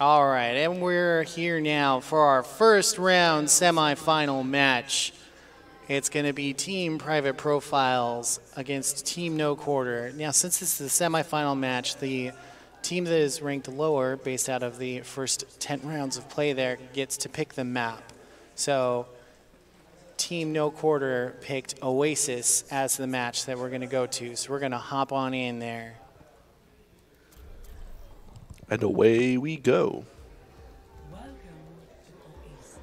All right, and we're here now for our first round semifinal match. It's going to be Team Private Profiles against Team No Quarter. Now, since this is the semifinal match, the team that is ranked lower, based out of the first 10 rounds of play there, gets to pick the map. So Team No Quarter picked Oasis as the match that we're going to go to. So we're going to hop on in there. And away we go. Welcome to Oasis.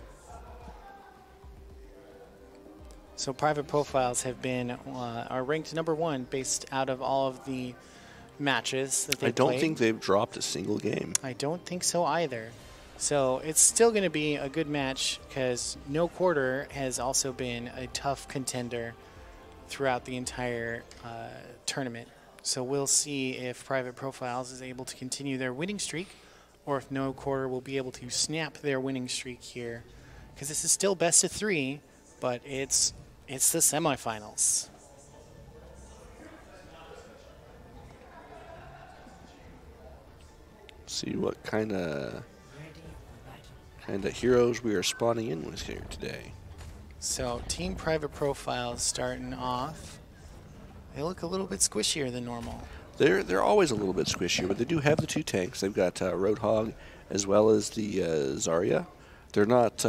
So Private Profiles have been are ranked #1 based out of all of the matches that they've played. I don't think they've dropped a single game. I don't think so either. So it's still going to be a good match because No Quarter has also been a tough contender throughout the entire tournament. So we'll see if Private Profiles is able to continue their winning streak or if No Quarter will be able to snap their winning streak here, because this is still best of 3, but it's the semifinals. See what kind of heroes we are spawning in with here today. So Team Private Profiles starting off. They look a little bit squishier than normal. They're always a little bit squishier, but they do have the 2 tanks. They've got Roadhog as well as the Zarya. They're not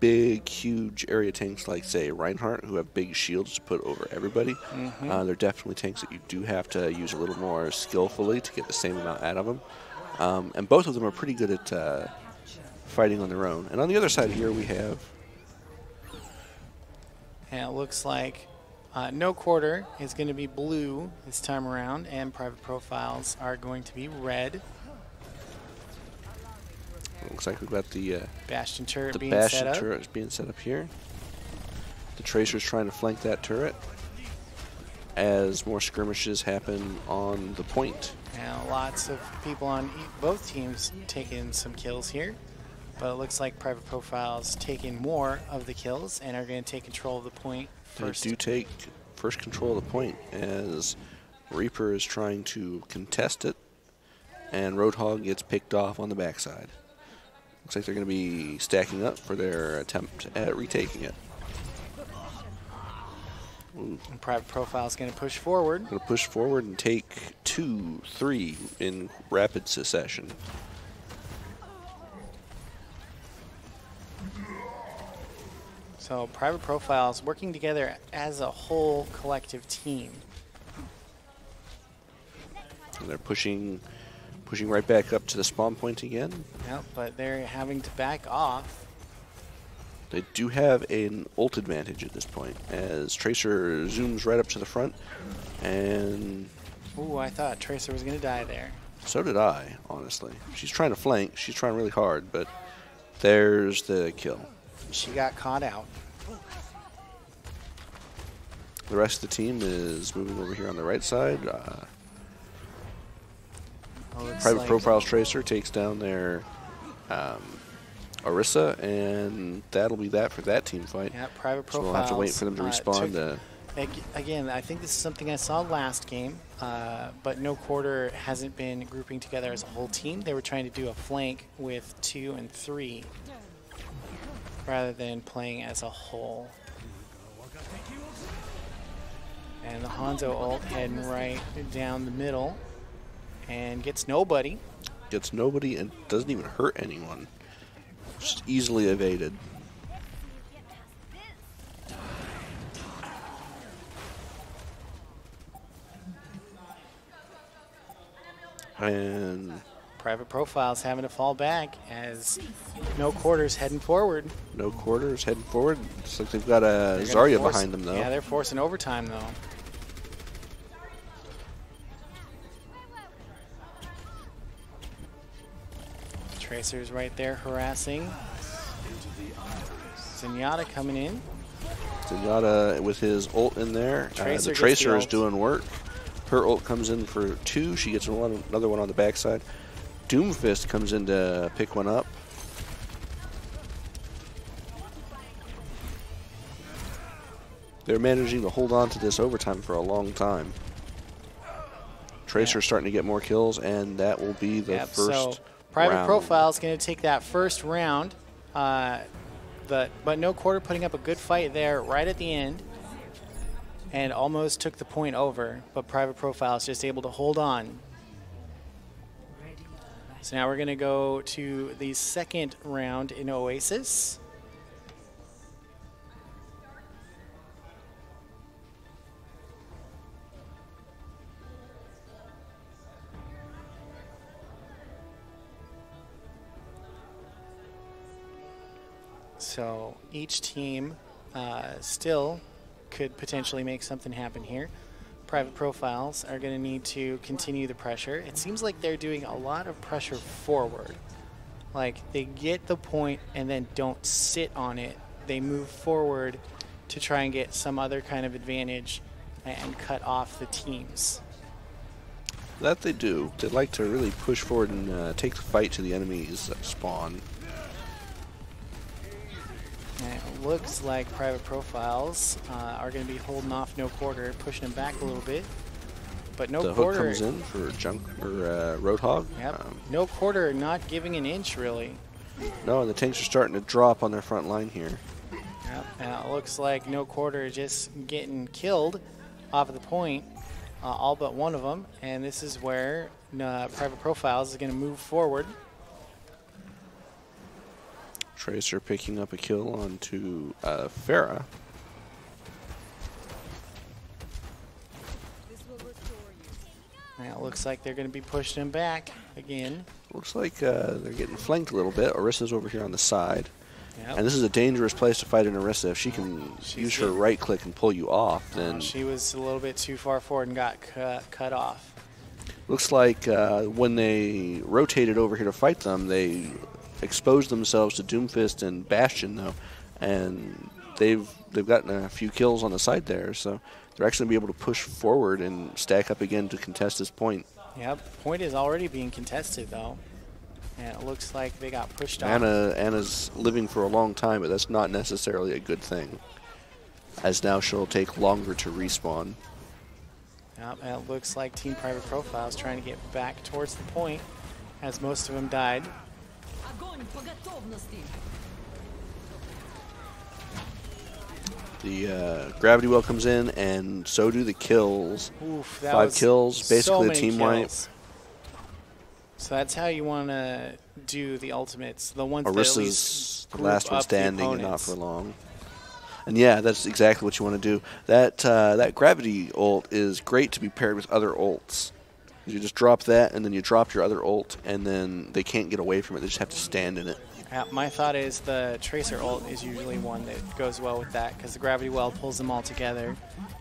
big, huge area tanks like, say, Reinhardt, who have big shields to put over everybody. Mm-hmm. They're definitely tanks that you do have to use a little more skillfully to get the same amount out of them. And both of them are pretty good at fighting on their own. And on the other side here we have... And it looks like... No Quarter is going to be blue this time around, and Private Profiles are going to be red. Looks like we've got the Bastion turret being set up here. The Tracer's trying to flank that turret as more skirmishes happen on the point. Now, lots of people on both teams taking some kills here, but it looks like Private Profiles taking more of the kills and are going to take control of the point. They do take first control of the point as Reaper is trying to contest it, and Roadhog gets picked off on the backside. Looks like they're going to be stacking up for their attempt at retaking it. Ooh. And Private Profile is going to push forward. Going to push forward and take 2, 3 in rapid succession. So Private Profiles working together as a whole collective team. And they're pushing right back up to the spawn point again. Yep, but they're having to back off. They do have an ult advantage at this point as Tracer zooms right up to the front and... Ooh, I thought Tracer was going to die there. So did I, honestly. She's trying to flank. She's trying really hard, but there's the kill. She got caught out. The rest of the team is moving over here on the right side. Private Profiles Tracer takes down their Orisa, and that'll be that for that team fight. Yeah, Private Profiles. So we'll have to wait for them to respond. Again, I think this is something I saw last game, but No Quarter hasn't been grouping together as a whole team. They were trying to do a flank with 2 and 3. Rather than playing as a whole. And the Hanzo ult heading right down the middle and gets nobody. Gets nobody and doesn't even hurt anyone. Just easily evaded. And... Private Profiles having to fall back as No Quarter's heading forward. No Quarter's heading forward. Looks like they've got a Zarya behind them, though. Yeah, they're forcing overtime, though. Tracer's right there harassing. Zenyatta coming in. Zenyatta with his ult in there. The Tracer is doing work. Her ult comes in for 2. She gets another one on the backside. Doomfist comes in to pick one up. They're managing to hold on to this overtime for a long time. Tracer starting to get more kills, and that will be the first round. Private Profiles going to take that first round. But No Quarter putting up a good fight there right at the end and almost took the point over, but Private Profiles just able to hold on. So now we're going to go to the second round in Oasis. So each team still could potentially make something happen here. Private Profiles are going to need to continue the pressure. It seems like they're doing a lot of pressure forward. Like they get the point and then don't sit on it. They move forward to try and get some other kind of advantage and cut off the teams. That they do. They like to really push forward and take the fight to the enemy's spawn. And it looks like Private Profiles are going to be holding off No Quarter, pushing them back a little bit. But No Quarter comes in for Roadhog. Yep. No Quarter not giving an inch, really. No, and the tanks are starting to drop on their front line here. Yep. And it looks like No Quarter just getting killed off of the point, all but one of them. And this is where Private Profiles is going to move forward. Tracer picking up a kill onto Pharah. Now it looks like they're going to be pushing him back again. Looks like they're getting flanked a little bit. Orisa's over here on the side. Yep. And this is a dangerous place to fight an Orisa. If she can use her right click and pull you off, then... She was a little bit too far forward and got cut off. Looks like when they rotated over here to fight them, they... exposed themselves to Doomfist and Bastion though, and they've gotten a few kills on the side there, so they're actually gonna be able to push forward and stack up again to contest this point. Yep, point is already being contested though, and it looks like they got pushed off. Anna's living for a long time, but that's not necessarily a good thing, as now she'll take longer to respawn. Yep, and it looks like Team Private Profiles trying to get back towards the point, as most of them died. The gravity well comes in, and so do the kills. Oof, that 5 kills, basically a team wipe. So that's how you want to do the ultimates. The ones Orisa's the last one standing, and not for long. And yeah, that's exactly what you want to do. That gravity ult is great to be paired with other ults. You just drop that, and then you drop your other ult, and then they can't get away from it. They just have to stand in it. My thought is the Tracer ult is usually one that goes well with that, because the gravity well pulls them all together,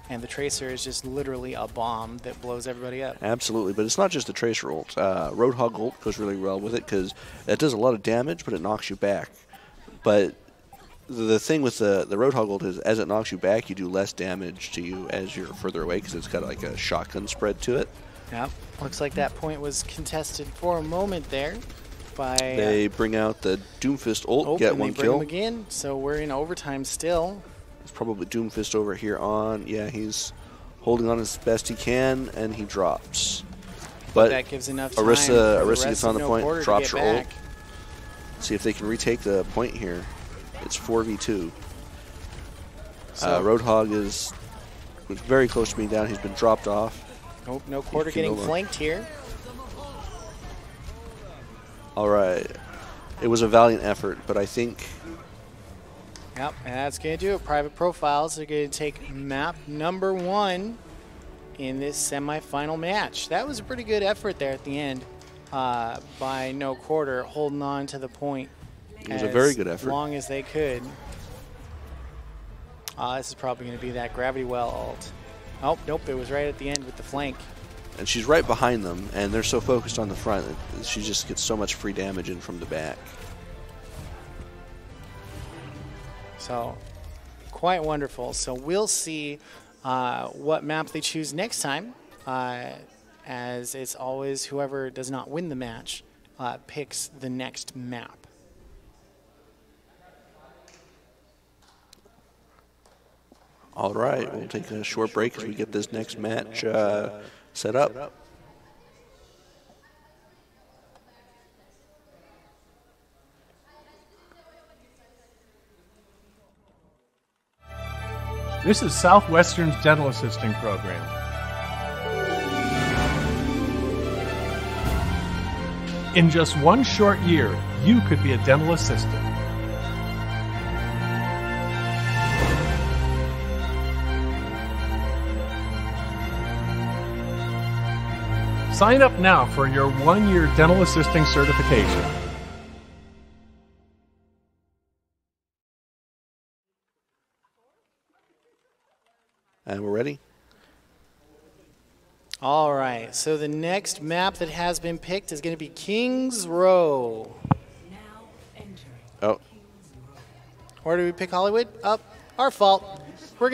and the Tracer is just literally a bomb that blows everybody up. Absolutely, but it's not just the Tracer ult. Roadhog ult goes really well with it, because it does a lot of damage, but it knocks you back. But the thing with the Roadhog ult is, as it knocks you back, you do less damage to you as you're further away, because it's got like a shotgun spread to it. Yep. Looks like that point was contested for a moment there by... They bring out the Doomfist ult, get one kill. They bring him again, so we're in overtime still. It's probably Doomfist over here on... Yeah, he's holding on as best he can, and he drops. But that gives enough time. Orisa gets on the point, drops your ult. See if they can retake the point here. It's 4v2. So Roadhog was very close to being down. He's been dropped off. Nope, No Quarter getting flanked here. All right. It was a valiant effort, but I think... Yep, and that's going to do it. Private Profiles are going to take map number 1 in this semifinal match. That was a pretty good effort there at the end by No Quarter, holding on to the point. It was a very good effort. As long as they could. This is probably going to be that gravity well ult. Oh, nope, it was right at the end with the flank. And she's right behind them, and they're so focused on the front, she just gets so much free damage in from the back. So, quite wonderful. So we'll see what map they choose next time, as it's always whoever does not win the match picks the next map. All right, we'll take a short break as we get this next match set up. This is Southwestern's dental assisting program. In just one short year, you could be a dental assistant. Sign up now for your one-year dental assisting certification. And we're ready. All right, so the next map that has been picked is going to be King's Row. Now entering King's Row. Where do we pick Hollywood? Up. Our fault. We're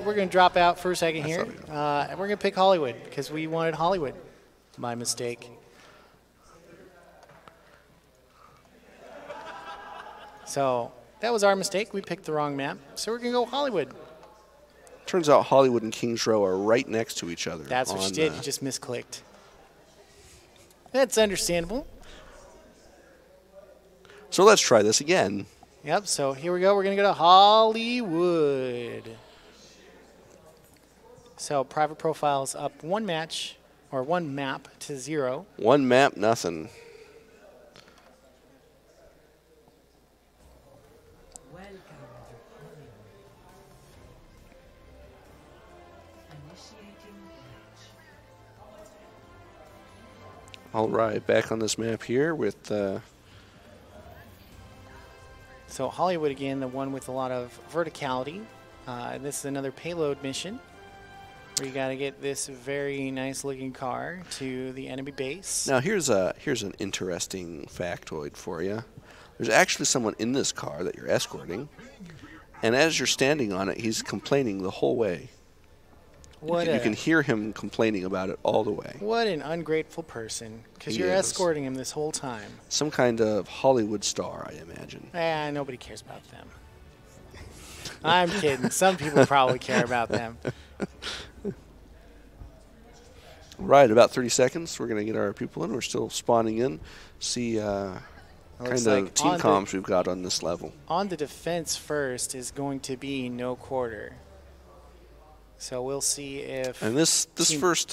gonna drop out for a second here, and we're gonna pick Hollywood because we wanted Hollywood. My mistake. So that was our mistake. We picked the wrong map. So we're gonna go Hollywood. Turns out Hollywood and King's Row are right next to each other. That's what you did. You just misclicked. That's understandable. So let's try this again. Yep. So here we go. We're going to go to Hollywood. So Private Profiles up one match or one map to 0. One map, nothing. All right, back on this map here with... So Hollywood again, the one with a lot of verticality. This is another payload mission where you got to get this very nice looking car to the enemy base. Now here's an interesting factoid for you. There's actually someone in this car that you're escorting, and as you're standing on it, he's complaining the whole way. You can hear him complaining about it all the way. What an ungrateful person, because you're escorting him this whole time. Some kind of Hollywood star, I imagine. Eh, nobody cares about them. I'm kidding. Some people probably care about them. Right, about 30 seconds. We're going to get our people in. We're still spawning in. See kind of team comms we've got on this level. On the defense first is going to be No Quarter. So we'll see if... And this first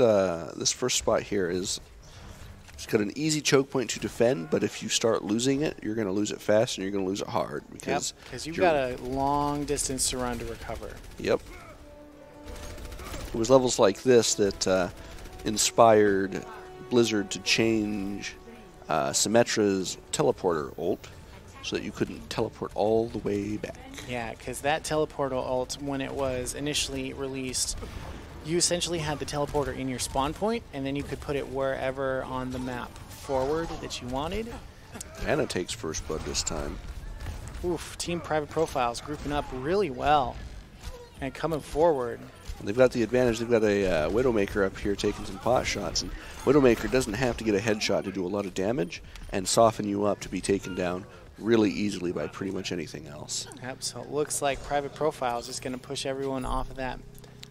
spot here is... It's got an easy choke point to defend, but if you start losing it, you're going to lose it fast and you're going to lose it hard. Because you've got a long distance to run to recover. Yep. It was levels like this that inspired Blizzard to change Symmetra's teleporter ult, so that you couldn't teleport all the way back. Yeah, because that teleporter ult, when it was initially released, you essentially had the teleporter in your spawn point, and then you could put it wherever on the map forward that you wanted. Anna takes first blood this time. Oof, Team Private Profiles grouping up really well and coming forward. They've got the advantage. They've got a Widowmaker up here taking some pot shots. And Widowmaker doesn't have to get a headshot to do a lot of damage and soften you up to be taken down really easily by pretty much anything else. Yep, so it looks like Private Profiles is going to push everyone off of that.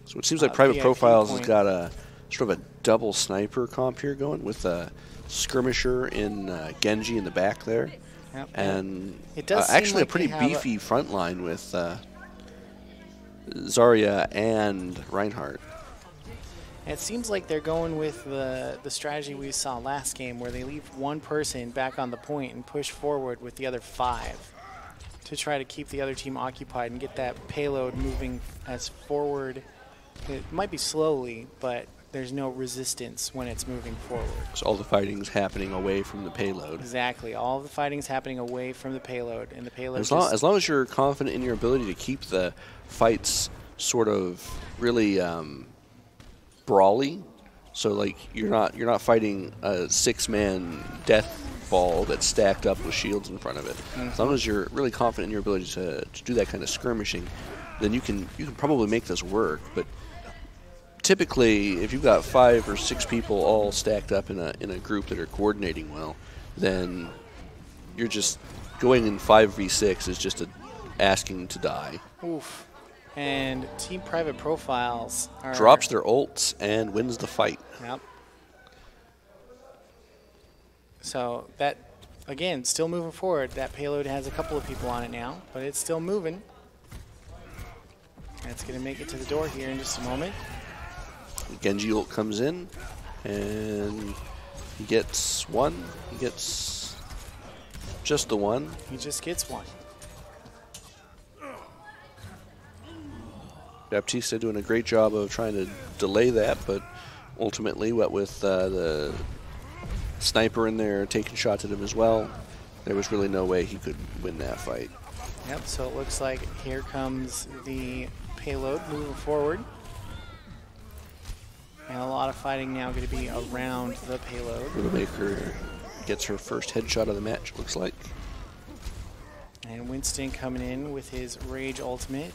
So it seems like Private Profiles has got a sort of a double sniper comp here going with a skirmisher in Genji in the back there. Yep. And it does actually like a pretty beefy front line with Zarya and Reinhardt. It seems like they're going with the strategy we saw last game where they leave one person back on the point and push forward with the other 5 to try to keep the other team occupied and get that payload moving as forward. It might be slowly, but there's no resistance when it's moving forward. So all the fighting's happening away from the payload. Exactly. All the fighting's happening away from the payload. And the payload as long as you're confident in your ability to keep the fights sort of really... brawly, so like you're not fighting a 6-man death ball that's stacked up with shields in front of it. Mm-hmm. As long as you're really confident in your ability to do that kind of skirmishing, then you can probably make this work. But typically, if you've got 5 or 6 people all stacked up in a group that are coordinating well, then you're just going in 5v6 is just asking to die. Oof. And Team Private Profiles are drops their ults and wins the fight. Yep. So that, again, still moving forward. That payload has a couple of people on it now, but it's still moving. And That's going to make it to the door here in just a moment. Genji ult comes in, and he gets one. He gets just the one. He just gets one. Baptiste doing a great job of trying to delay that, but ultimately, what with the sniper in there taking shots at him as well, there was really no way he could win that fight. Yep, so it looks like here comes the payload moving forward. And a lot of fighting now going to be around the payload. Widowmaker gets her first headshot of the match, looks like. And Winston coming in with his Rage Ultimate.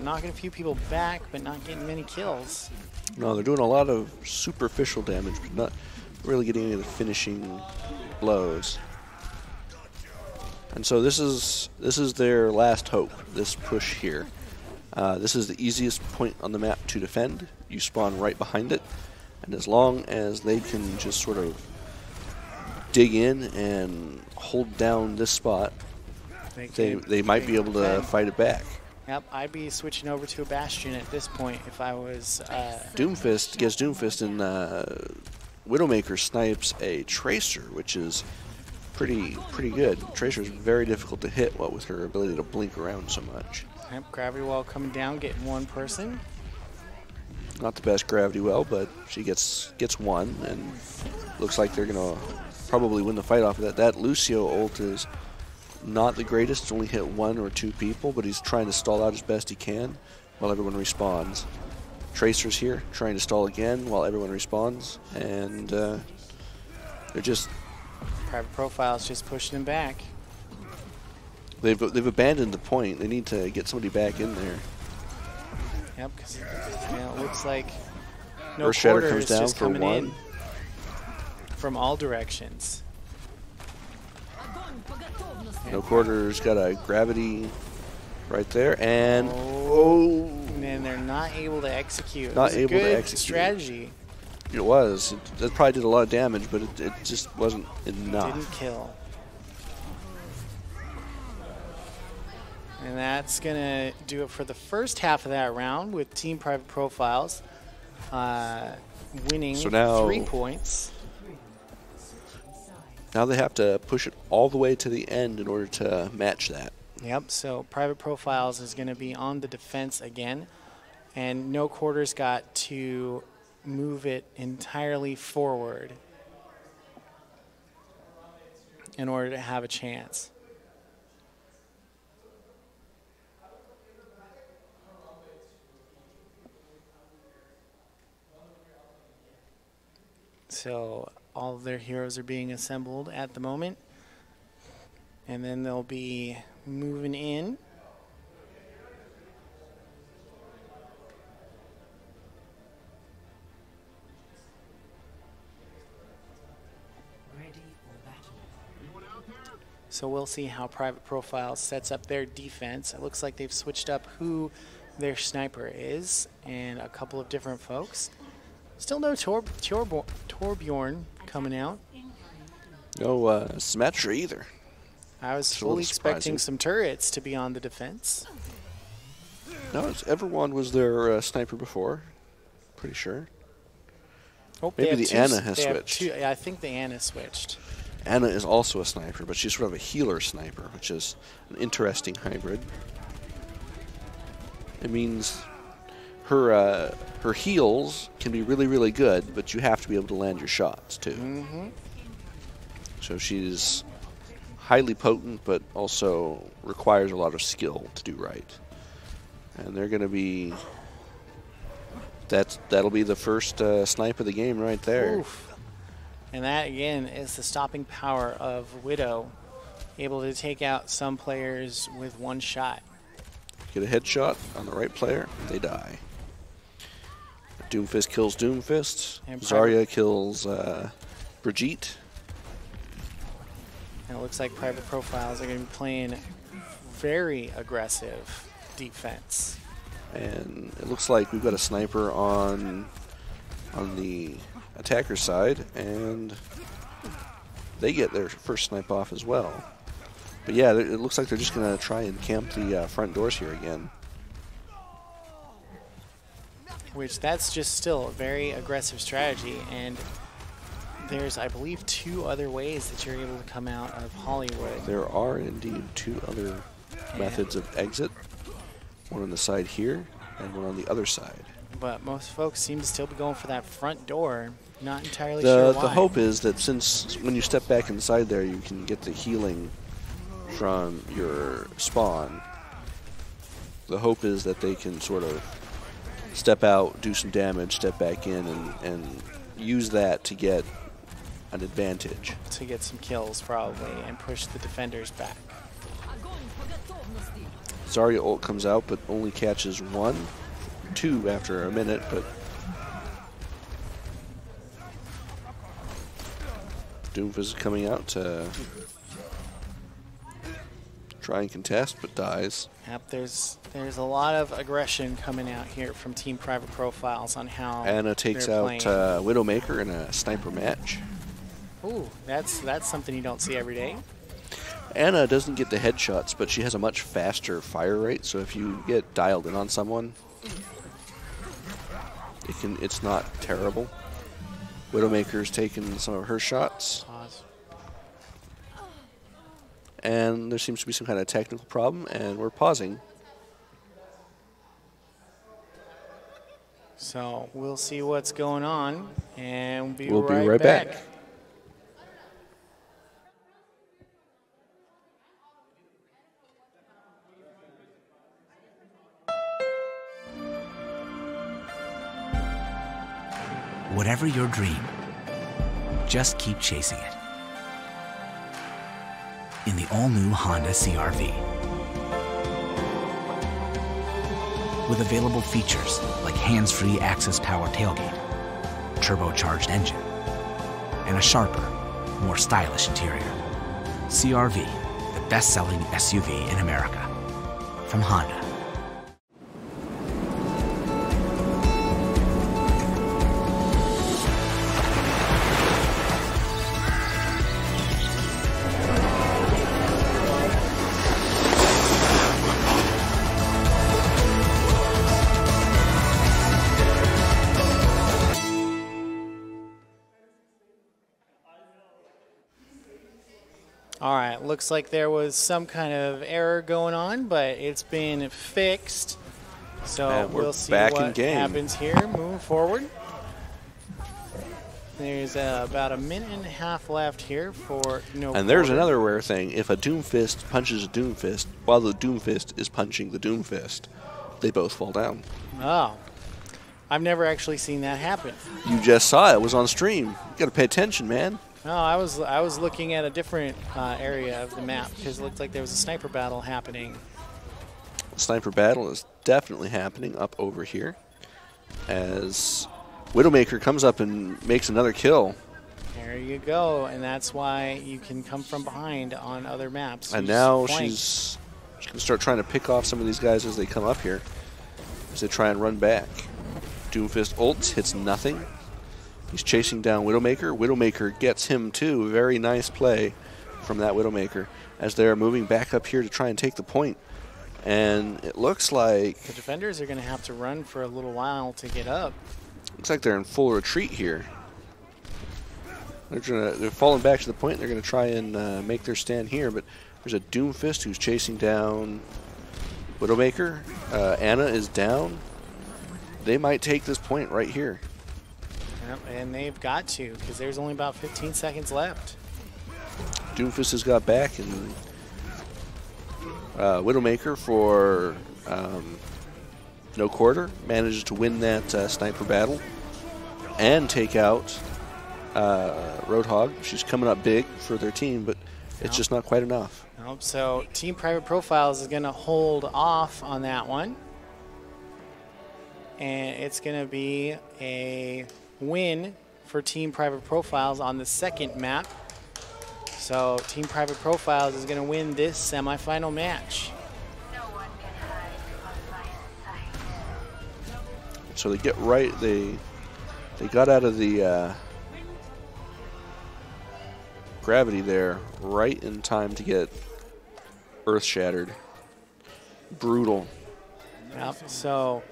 Knocking a few people back, but not getting many kills. No, they're doing a lot of superficial damage, but not really getting any of the finishing blows. And so this is their last hope, this push here. This is the easiest point on the map to defend. You spawn right behind it, and as long as they can just sort of dig in and hold down this spot, they might be able to fight it back. Yep, I'd be switching over to a Bastion at this point if I was... Doomfist gets Doomfist, and Widowmaker snipes a Tracer, which is pretty good. Tracer's very difficult to hit, what with her ability to blink around so much. Yep, gravity well coming down, getting one person. Not the best gravity well, but she gets one, and looks like they're going to probably win the fight off of that. That Lucio ult is... not the greatest, only hit one or two people, but he's trying to stall out as best he can while everyone respawns. Tracer's here, trying to stall again while everyone respawns, and they're just... Private Profiles just pushing them back. They've abandoned the point. They need to get somebody back in there. Yep, because it looks like No Quarter comes down for one. From all directions. No Quarter's got a gravity right there, and oh, and then they're not able to execute. Not able to execute. Strategy. It was. It probably did a lot of damage, but it just wasn't enough. Didn't kill. And that's gonna do it for the first half of that round with Team Private Profiles winning 3 points. Now they have to push it all the way to the end in order to match that. Yep, so Private Profiles is going to be on the defense again. And No Quarter's got to move it entirely forward in order to have a chance. So... all of their heroes are being assembled at the moment. And then they'll be moving in. Ready for battle. So we'll see how Private Profiles sets up their defense. It looks like they've switched up who their sniper is and a couple of different folks. Still no Torbjorn coming out. No Symmetra either. I was fully expecting some turrets to be on the defense. No, everyone was their sniper before. Pretty sure. Oh, maybe the Anna has switched. Yeah, I think the Anna switched. Anna is also a sniper, but she's sort of a healer sniper, which is an interesting hybrid. It means... Her heals can be really good, but you have to be able to land your shots too. Mm-hmm. So she's highly potent, but also requires a lot of skill to do right. And they're going to be that'll be the first snipe of the game right there. Oof. And that again is the stopping power of Widow, able to take out some players with one shot. Get a headshot on the right player, they die. Doomfist kills Doomfist. Zarya kills Brigitte. And it looks like Private Profiles are going to be playing very aggressive defense. And it looks like we've got a sniper on the attacker side, and they get their first snipe off as well. But yeah, it looks like they're just going to try and camp the front doors here again. which that's just still a very aggressive strategy. And there's, I believe, two other ways that you're able to come out of Hollywood. There are indeed two other methods of exit. One on the side here and one on the other side. But most folks seem to still be going for that front door. Not entirely sure why. The hope is that since when you step back inside there, you can get the healing from your spawn. The hope is that they can sort of step out, do some damage, step back in, and use that to get an advantage. To get some kills, probably, and push the defenders back. Zarya ult comes out, but only catches one. Two after a minute, but Doomfist is coming out to try and contest, but dies. Yep, there's a lot of aggression coming out here from Team Private Profiles on how Anna takes out Widowmaker in a sniper match. Ooh, that's something you don't see every day. Anna doesn't get the headshots, but she has a much faster fire rate, so if you get dialed in on someone, it's not terrible. Widowmaker's taken some of her shots. And there seems to be some kind of technical problem, and we're pausing. So we'll see what's going on, and we'll be right back. Whatever your dream, just keep chasing it. In the all-new Honda CR-V. With available features like hands-free access power tailgate, turbocharged engine, and a sharper, more stylish interior. CR-V, the best-selling SUV in America. From Honda. Looks like there was some kind of error going on, but it's been fixed. So we'll see what happens here moving forward. There's about a minute and a half left here for no. And there's another rare thing. If a Doomfist punches a Doomfist while the Doomfist is punching the Doomfist, they both fall down. Oh, I've never actually seen that happen. You just saw it. It was on stream. You got to pay attention, man. No, I was looking at a different area of the map because it looked like there was a sniper battle happening. The sniper battle is definitely happening up over here as Widowmaker comes up and makes another kill. There you go, and that's why you can come from behind on other maps. And now she can start trying to pick off some of these guys as they come up here as they try and run back. Doomfist ults, hits nothing. He's chasing down Widowmaker. Widowmaker gets him too. Very nice play from that Widowmaker as they're moving back up here to try and take the point. And it looks like the defenders are going to have to run for a little while to get up. Looks like they're in full retreat here. They're falling back to the point. They're going to try and make their stand here. But there's a Doomfist who's chasing down Widowmaker. Anna is down. They might take this point right here. Yep, and they've got to, because there's only about 15 seconds left. Doomfist has got back, and Widowmaker for No Quarter manages to win that sniper battle and take out Roadhog. She's coming up big for their team, but it's just not quite enough. Nope. So Team Private Profiles is going to hold off on that one, and it's going to be a win for Team Private Profiles on the second map. So Team Private Profiles is going to win this semifinal match. So they get right. They got out of the gravity there right in time to get earth shattered. Brutal. Yep, so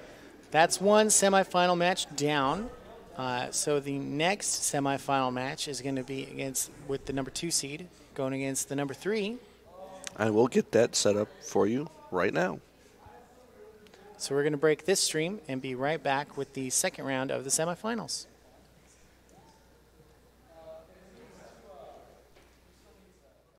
That's one semifinal match down. So the next semifinal match is going to be against with the number 2 seed going against the number 3. I will get that set up for you right now. So we're going to break this stream and be right back with the second round of the semifinals.